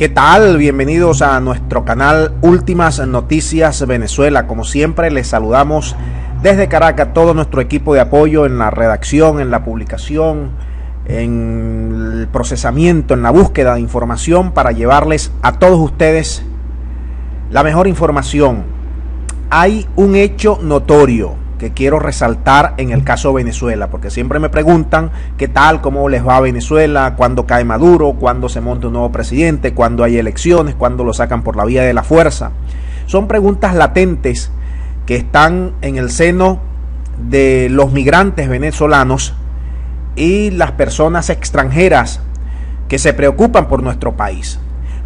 ¿Qué tal? Bienvenidos a nuestro canal Últimas Noticias Venezuela. Como siempre les saludamos desde Caracas, todo nuestro equipo de apoyo en la redacción, en la publicación, en el procesamiento, en la búsqueda de información para llevarles a todos ustedes la mejor información. Hay un hecho notorio que quiero resaltar en el caso Venezuela, porque siempre me preguntan qué tal, cómo les va a Venezuela, cuándo cae Maduro, cuándo se monta un nuevo presidente, cuándo hay elecciones, cuándo lo sacan por la vía de la fuerza. Son preguntas latentes que están en el seno de los migrantes venezolanos y las personas extranjeras que se preocupan por nuestro país.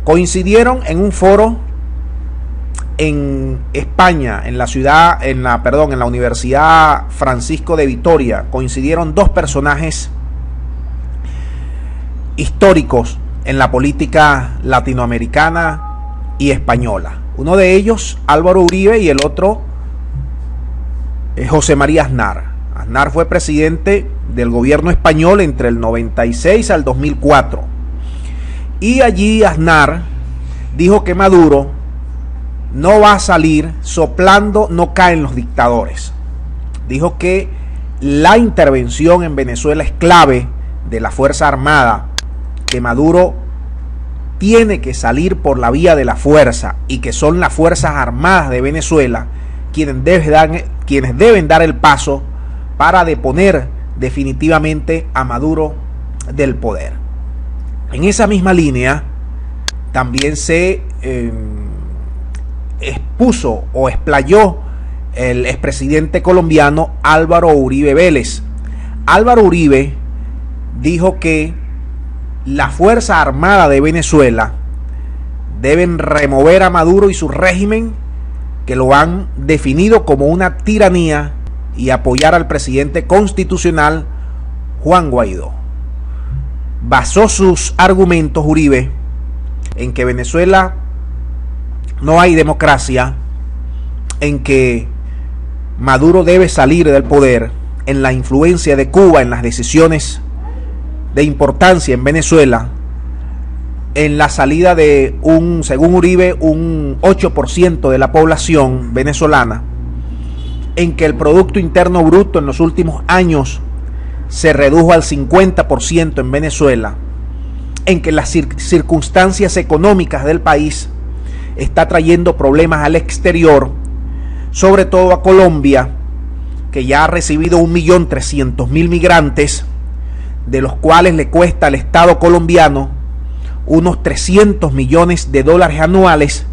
Coincidieron en un foro en España, en la Universidad Francisco de Vitoria. Coincidieron dos personajes históricos en la política latinoamericana y española. Uno de ellos, Álvaro Uribe, y el otro, José María Aznar. Aznar fue presidente del gobierno español entre el 96 al 2004. Y allí Aznar dijo que Maduro no va a salir soplando, no caen los dictadores. Dijo que la intervención en Venezuela es clave de la Fuerza Armada, que Maduro tiene que salir por la vía de la fuerza y que son las Fuerzas Armadas de Venezuela quienes deben dar el paso para deponer definitivamente a Maduro del poder. En esa misma línea también se expuso o explayó el expresidente colombiano Álvaro Uribe Vélez. Álvaro Uribe dijo que la Fuerza Armada de Venezuela deben remover a Maduro y su régimen, que lo han definido como una tiranía, y apoyar al presidente constitucional Juan Guaidó. Basó sus argumentos Uribe en que Venezuela no hay democracia, en que Maduro debe salir del poder, en la influencia de Cuba, en las decisiones de importancia en Venezuela, en la salida de según Uribe, un 8% de la población venezolana, en que el Producto Interno Bruto en los últimos años se redujo al 50% en Venezuela, en que las circunstancias económicas del país está trayendo problemas al exterior, sobre todo a Colombia, que ya ha recibido 1.300.000 migrantes, de los cuales le cuesta al Estado colombiano unos 300 millones de dólares anuales,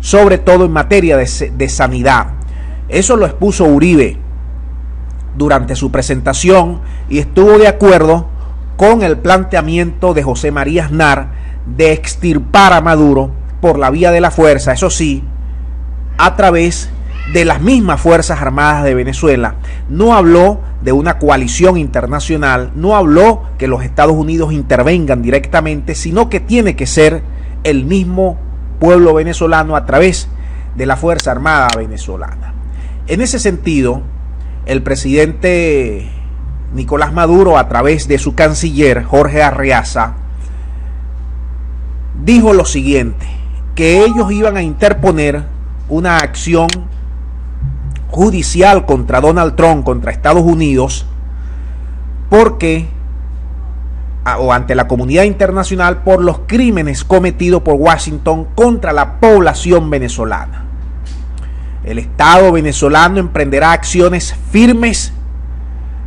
sobre todo en materia de sanidad. Eso lo expuso Uribe durante su presentación y estuvo de acuerdo con el planteamiento de José María Aznar de extirpar a Maduro por la vía de la fuerza, eso sí, a través de las mismas Fuerzas Armadas de Venezuela. No habló de una coalición internacional, no habló que los Estados Unidos intervengan directamente, sino que tiene que ser el mismo pueblo venezolano a través de la Fuerza Armada venezolana. En ese sentido, el presidente Nicolás Maduro, a través de su canciller Jorge Arreaza, dijo lo siguiente: que ellos iban a interponer una acción judicial contra Donald Trump, contra Estados Unidos, porque, o ante la comunidad internacional, por los crímenes cometidos por Washington contra la población venezolana. El Estado venezolano emprenderá acciones firmes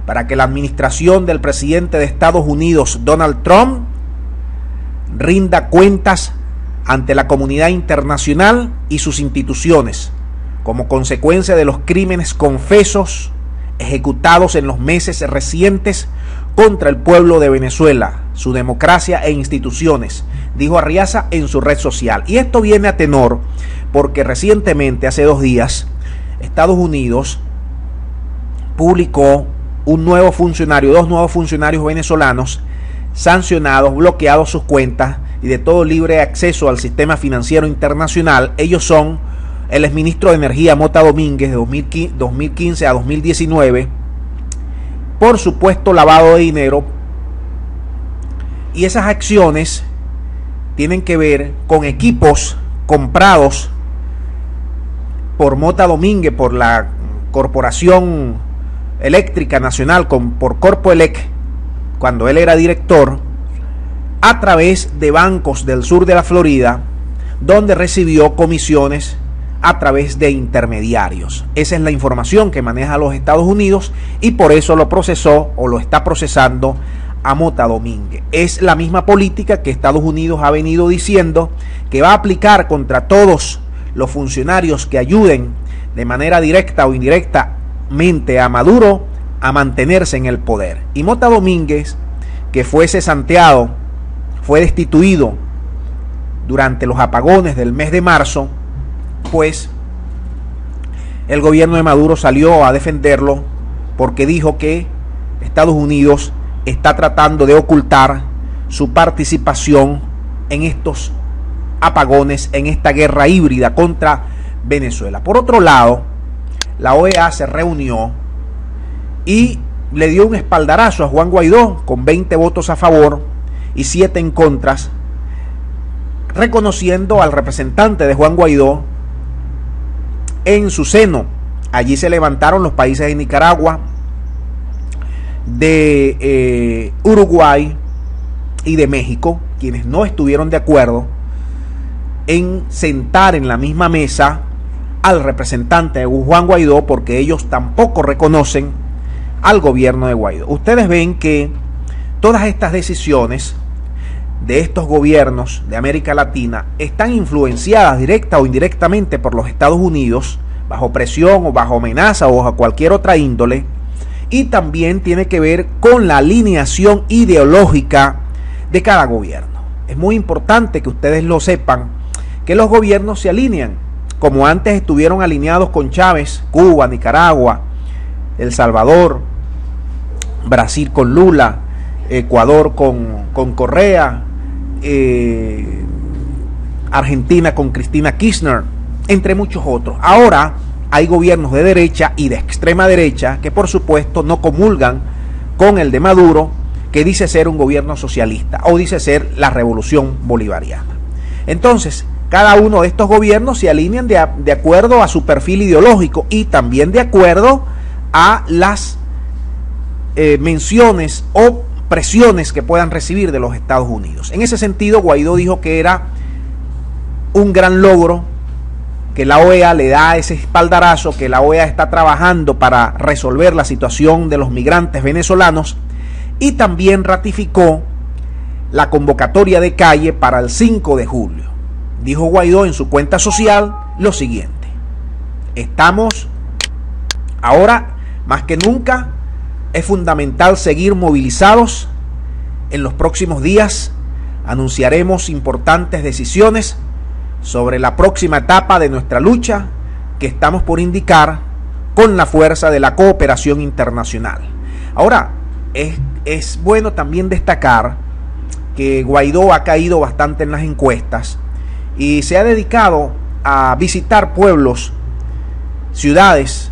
para que la administración del presidente de Estados Unidos, Donald Trump, rinda cuentas ante la comunidad internacional y sus instituciones, como consecuencia de los crímenes confesos ejecutados en los meses recientes contra el pueblo de Venezuela, su democracia e instituciones, dijo Arriaza en su red social. Y esto viene a tenor porque recientemente, hace 2 días, Estados Unidos publicó dos nuevos funcionarios venezolanos sancionados, bloqueados sus cuentas y de todo libre acceso al sistema financiero internacional. Ellos son el exministro de Energía Mota Domínguez, de 2015 a 2019, por supuesto lavado de dinero, y esas acciones tienen que ver con equipos comprados por Mota Domínguez, por la Corporación Eléctrica Nacional, por Corpoelec, cuando él era director, a través de bancos del sur de la Florida, donde recibió comisiones a través de intermediarios. Esa es la información que maneja los Estados Unidos y por eso lo procesó o lo está procesando a Mota Domínguez. Es la misma política que Estados Unidos ha venido diciendo que va a aplicar contra todos los funcionarios que ayuden de manera directa o indirectamente a Maduro a mantenerse en el poder. Y Mota Domínguez, que fue cesanteado, fue destituido durante los apagones del mes de marzo, pues el gobierno de Maduro salió a defenderlo porque dijo que Estados Unidos está tratando de ocultar su participación en estos apagones, en esta guerra híbrida contra Venezuela. Por otro lado, la OEA se reunió y le dio un espaldarazo a Juan Guaidó con 20 votos a favor y 7 en contra, reconociendo al representante de Juan Guaidó en su seno. Allí se levantaron los países de Nicaragua, de Uruguay y de México, quienes no estuvieron de acuerdo en sentar en la misma mesa al representante de Juan Guaidó, porque ellos tampoco reconocen al gobierno de Guaidó. Ustedes ven que todas estas decisiones de estos gobiernos de América Latina están influenciadas directa o indirectamente por los Estados Unidos, bajo presión o bajo amenaza o bajo cualquier otra índole, y también tiene que ver con la alineación ideológica de cada gobierno. Es muy importante que ustedes lo sepan, que los gobiernos se alinean, como antes estuvieron alineados con Chávez, Cuba, Nicaragua, El Salvador, Brasil con Lula, Ecuador con Correa, Argentina con Cristina Kirchner, entre muchos otros. Ahora hay gobiernos de derecha y de extrema derecha que por supuesto no comulgan con el de Maduro, que dice ser un gobierno socialista o dice ser la revolución bolivariana. Entonces, cada uno de estos gobiernos se alinean de acuerdo a su perfil ideológico y también de acuerdo a las menciones o presiones que puedan recibir de los Estados Unidos. En ese sentido, Guaidó dijo que era un gran logro que la OEA le da ese espaldarazo, que la OEA está trabajando para resolver la situación de los migrantes venezolanos, y también ratificó la convocatoria de calle para el 5 de julio. Dijo Guaidó en su cuenta social lo siguiente: estamos ahora más que nunca, es fundamental seguir movilizados. En los próximos días anunciaremos importantes decisiones sobre la próxima etapa de nuestra lucha que estamos por indicar con la fuerza de la cooperación internacional. Ahora, es bueno también destacar que Guaidó ha caído bastante en las encuestas y se ha dedicado a visitar pueblos, ciudades,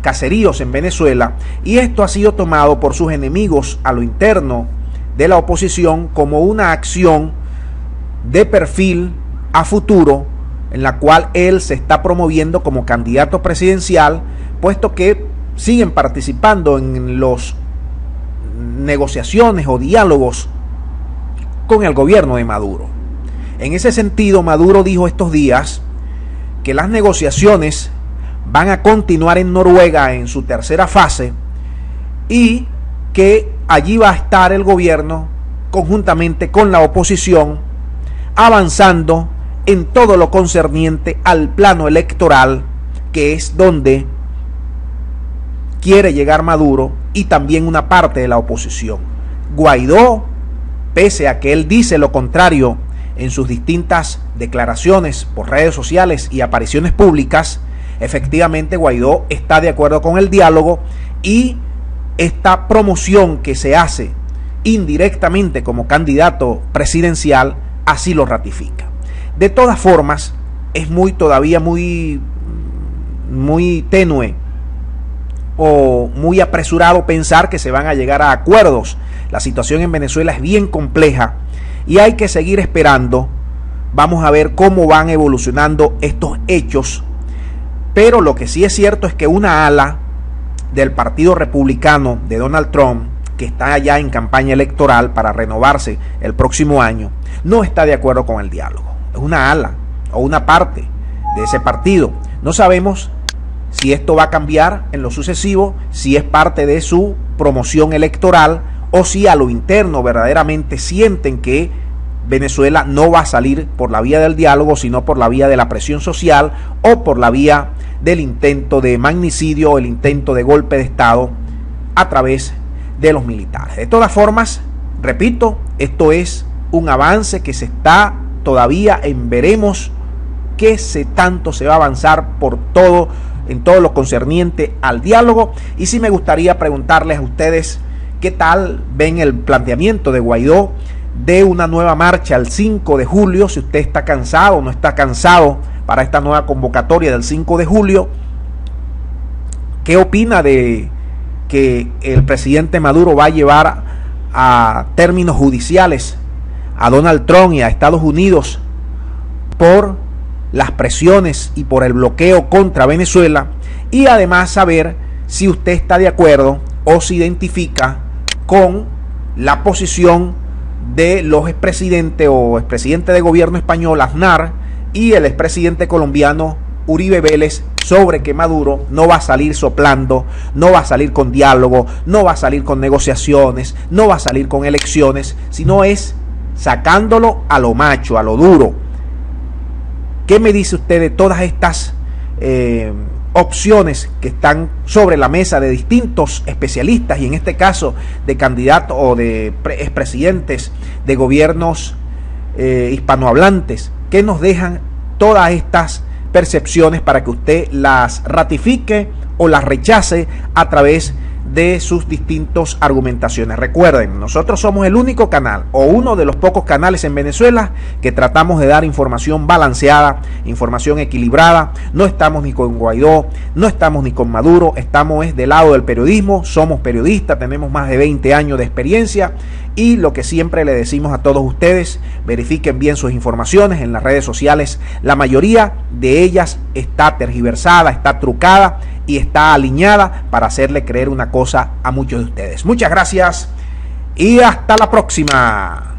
caseríos en Venezuela, y esto ha sido tomado por sus enemigos a lo interno de la oposición como una acción de perfil a futuro en la cual él se está promoviendo como candidato presidencial, puesto que siguen participando en las negociaciones o diálogos con el gobierno de Maduro. En ese sentido, Maduro dijo estos días que las negociaciones van a continuar en Noruega en su tercera fase y que allí va a estar el gobierno conjuntamente con la oposición avanzando en todo lo concerniente al plano electoral, que es donde quiere llegar Maduro y también una parte de la oposición. Guaidó, pese a que él dice lo contrario en sus distintas declaraciones por redes sociales y apariciones públicas, efectivamente Guaidó está de acuerdo con el diálogo, y esta promoción que se hace indirectamente como candidato presidencial así lo ratifica. De todas formas, es muy tenue o muy apresurado pensar que se van a llegar a acuerdos. La situación en Venezuela es bien compleja y hay que seguir esperando Vamos a ver cómo van evolucionando estos hechos. Pero lo que sí es cierto es que una ala del Partido Republicano de Donald Trump, que está allá en campaña electoral para renovarse el próximo año, no está de acuerdo con el diálogo. Es una ala o una parte de ese partido. No sabemos si esto va a cambiar en lo sucesivo, si es parte de su promoción electoral o si a lo interno verdaderamente sienten que Venezuela no va a salir por la vía del diálogo, sino por la vía de la presión social o por la vía del intento de magnicidio o el intento de golpe de Estado a través de los militares. De todas formas, repito, esto es un avance que se está todavía en veremos qué tanto se va a avanzar por todo, en todo lo concerniente al diálogo. Y sí me gustaría preguntarles a ustedes qué tal ven el planteamiento de Guaidó de una nueva marcha el 5 de julio, si usted está cansado o no está cansado para esta nueva convocatoria del 5 de julio. ¿Qué opina de que el presidente Maduro va a llevar a términos judiciales a Donald Trump y a Estados Unidos por las presiones y por el bloqueo contra Venezuela? Y además saber si usted está de acuerdo o se identifica con la posición de los expresidentes o expresidente de gobierno español Aznar y el expresidente colombiano Uribe Vélez sobre que Maduro no va a salir soplando, no va a salir con diálogo, no va a salir con negociaciones, no va a salir con elecciones, sino es sacándolo a lo macho, a lo duro. ¿Qué me dice usted de todas estas opciones que están sobre la mesa de distintos especialistas y en este caso de candidatos o de expresidentes de gobiernos hispanohablantes? ¿Qué nos dejan todas estas percepciones para que usted las ratifique o las rechace a través de sus distintas argumentaciones? Recuerden, nosotros somos el único canal o uno de los pocos canales en Venezuela que tratamos de dar información balanceada, información equilibrada. No estamos ni con Guaidó, no estamos ni con Maduro, estamos del lado del periodismo, somos periodistas, tenemos más de 20 años de experiencia y lo que siempre le decimos a todos ustedes, verifiquen bien sus informaciones en las redes sociales. La mayoría de ellas está tergiversada, está trucada y está alineada para hacerle creer una cosa a muchos de ustedes. Muchas gracias y hasta la próxima.